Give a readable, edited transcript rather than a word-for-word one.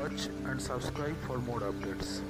watch and subscribe for more updates.